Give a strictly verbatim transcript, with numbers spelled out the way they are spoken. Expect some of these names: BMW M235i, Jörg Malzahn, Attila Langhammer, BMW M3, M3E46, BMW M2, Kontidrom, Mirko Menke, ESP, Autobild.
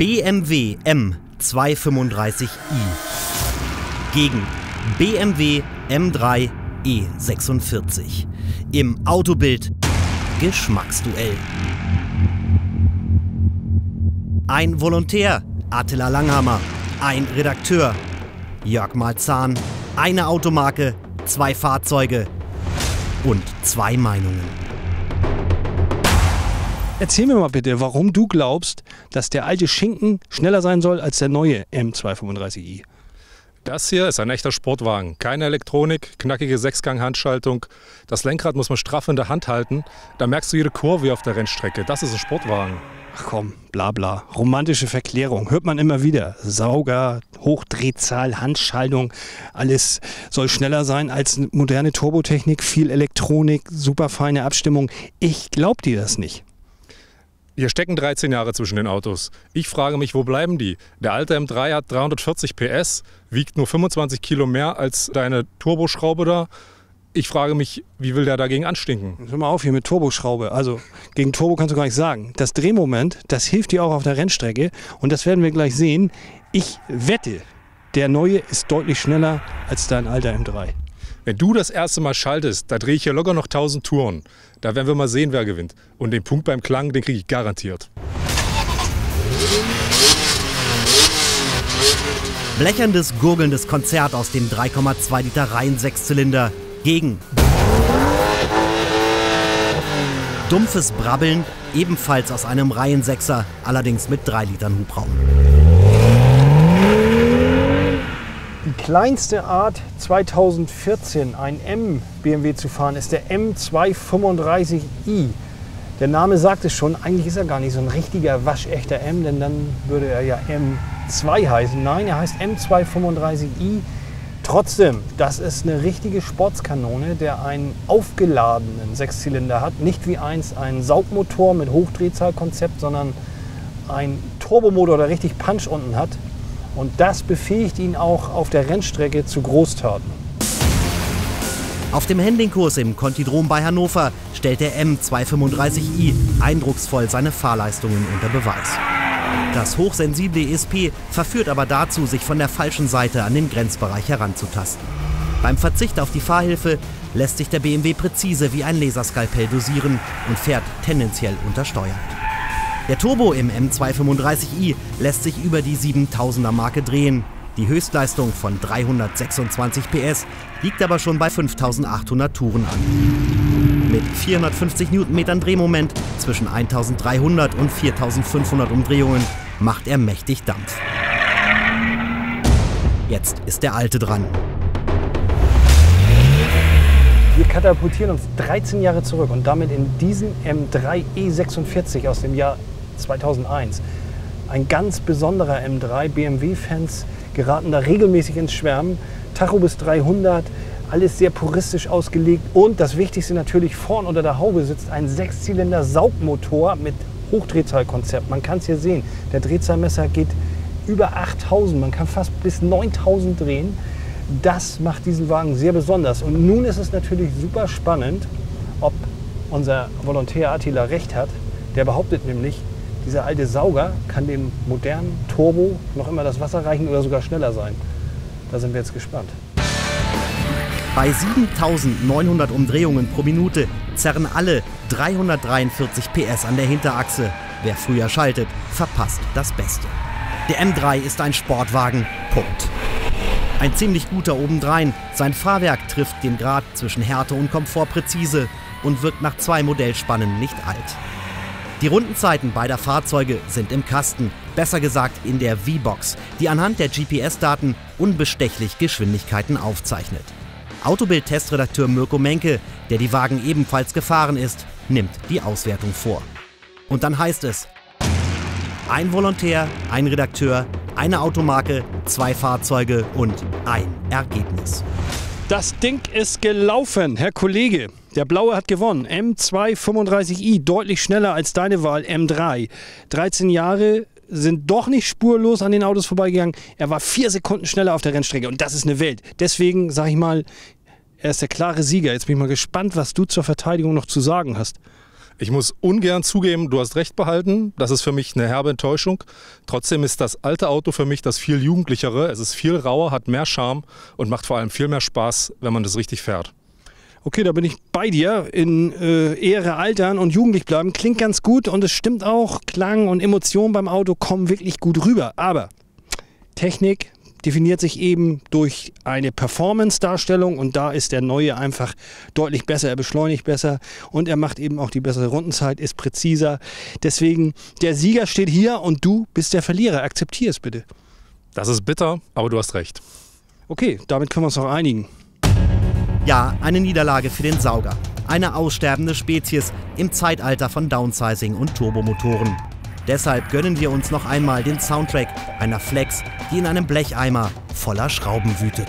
B M W M zwei drei fünf i gegen B M W M drei E sechsundvierzig im Autobild Geschmacksduell. Ein Volontär, Attila Langhammer. Ein Redakteur, Jörg Malzahn. Eine Automarke, zwei Fahrzeuge und zwei Meinungen. Erzähl mir mal bitte, warum du glaubst, dass der alte Schinken schneller sein soll als der neue M zwei drei fünf i. Das hier ist ein echter Sportwagen. Keine Elektronik, knackige Sechsgang-Handschaltung. Das Lenkrad muss man straff in der Hand halten. Da merkst du jede Kurve auf der Rennstrecke. Das ist ein Sportwagen. Ach komm, bla bla. Romantische Verklärung. Hört man immer wieder. Sauger, Hochdrehzahl, Handschaltung. Alles soll schneller sein als moderne Turbotechnik. Viel Elektronik, super feine Abstimmung. Ich glaub dir das nicht. Hier stecken dreizehn Jahre zwischen den Autos. Ich frage mich, wo bleiben die? Der alte M drei hat dreihundertvierzig P S, wiegt nur fünfundzwanzig Kilo mehr als deine Turboschraube da. Ich frage mich, wie will der dagegen anstinken? Hör mal auf hier mit Turboschraube. Also gegen Turbo kannst du gar nichts sagen. Das Drehmoment, das hilft dir auch auf der Rennstrecke. Und das werden wir gleich sehen. Ich wette, der neue ist deutlich schneller als dein alter M drei. Wenn du das erste Mal schaltest, da drehe ich hier locker noch tausend Touren. Da werden wir mal sehen, wer gewinnt. Und den Punkt beim Klang, den kriege ich garantiert. Blecherndes, gurgelndes Konzert aus dem drei Komma zwei Liter Reihen-Sechszylinder gegen dumpfes Brabbeln, ebenfalls aus einem Reihen-Sechser, allerdings mit drei Litern Hubraum. Die kleinste Art zweitausendvierzehn, ein M B M W zu fahren, ist der M zwei drei fünf i. Der Name sagt es schon, eigentlich ist er gar nicht so ein richtiger waschechter M, denn dann würde er ja M zwei heißen. Nein, er heißt M zwei drei fünf i. Trotzdem, das ist eine richtige Sportskanone, der einen aufgeladenen Sechszylinder hat. Nicht wie einst ein Saugmotor mit Hochdrehzahlkonzept, sondern ein Turbomotor, der richtig Punch unten hat. Und das befähigt ihn auch auf der Rennstrecke zu Großtaten. Auf dem Handlingkurs im Kontidrom bei Hannover stellt der M zwei drei fünf i eindrucksvoll seine Fahrleistungen unter Beweis. Das hochsensible E S P verführt aber dazu, sich von der falschen Seite an den Grenzbereich heranzutasten. Beim Verzicht auf die Fahrhilfe lässt sich der B M W präzise wie ein Laserskalpell dosieren und fährt tendenziell untersteuert. Der Turbo im M zwei drei fünf i lässt sich über die siebentausender Marke drehen. Die Höchstleistung von dreihundertsechsundzwanzig P S liegt aber schon bei fünftausendachthundert Touren an. Mit vierhundertfünfzig Newtonmetern Drehmoment zwischen eintausenddreihundert und viertausendfünfhundert Umdrehungen macht er mächtig Dampf. Jetzt ist der alte dran. Wir katapultieren uns dreizehn Jahre zurück und damit in diesen M drei E sechsundvierzig aus dem Jahr zweitausendeins. Ein ganz besonderer M drei. B M W-Fans geraten da regelmäßig ins Schwärmen. Tacho bis dreihundert, alles sehr puristisch ausgelegt. Und das Wichtigste natürlich, vorn unter der Haube sitzt ein Sechszylinder-Saugmotor mit Hochdrehzahlkonzept. Man kann es hier sehen, der Drehzahlmesser geht über achttausend, man kann fast bis neuntausend drehen. Das macht diesen Wagen sehr besonders. Und nun ist es natürlich super spannend, ob unser Volontär Attila recht hat. Der behauptet nämlich, dieser alte Sauger kann dem modernen Turbo noch immer das Wasser reichen oder sogar schneller sein. Da sind wir jetzt gespannt. Bei siebentausendneunhundert Umdrehungen pro Minute zerren alle dreihundertdreiundvierzig P S an der Hinterachse. Wer früher schaltet, verpasst das Beste. Der M drei ist ein Sportwagen. Punkt. Ein ziemlich guter obendrein. Sein Fahrwerk trifft den Grad zwischen Härte und Komfort präzise und wirkt nach zwei Modellspannen nicht alt. Die Rundenzeiten beider Fahrzeuge sind im Kasten, besser gesagt in der V-Box, die anhand der G P S-Daten unbestechlich Geschwindigkeiten aufzeichnet. Autobild-Testredakteur Mirko Menke, der die Wagen ebenfalls gefahren ist, nimmt die Auswertung vor. Und dann heißt es: ein Volontär, ein Redakteur, eine Automarke, zwei Fahrzeuge und ein Ergebnis. Das Ding ist gelaufen, Herr Kollege. Der Blaue hat gewonnen. M zwei drei fünf i, deutlich schneller als deine Wahl, M drei. dreizehn Jahre sind doch nicht spurlos an den Autos vorbeigegangen. Er war vier Sekunden schneller auf der Rennstrecke und das ist eine Welt. Deswegen sage ich mal, er ist der klare Sieger. Jetzt bin ich mal gespannt, was du zur Verteidigung noch zu sagen hast. Ich muss ungern zugeben, du hast recht behalten. Das ist für mich eine herbe Enttäuschung. Trotzdem ist das alte Auto für mich das viel jugendlichere. Es ist viel rauer, hat mehr Charme und macht vor allem viel mehr Spaß, wenn man das richtig fährt. Okay, da bin ich bei dir. In äh, Ehre altern und jugendlich bleiben klingt ganz gut und es stimmt auch. Klang und Emotionen beim Auto kommen wirklich gut rüber. Aber Technik definiert sich eben durch eine Performance-Darstellung und da ist der neue einfach deutlich besser. Er beschleunigt besser und er macht eben auch die bessere Rundenzeit, ist präziser. Deswegen, der Sieger steht hier und du bist der Verlierer. Akzeptier es bitte. Das ist bitter, aber du hast recht. Okay, damit können wir uns noch einigen. Ja, eine Niederlage für den Sauger. Eine aussterbende Spezies im Zeitalter von Downsizing und Turbomotoren. Deshalb gönnen wir uns noch einmal den Soundtrack einer Flex, die in einem Blecheimer voller Schrauben wütet.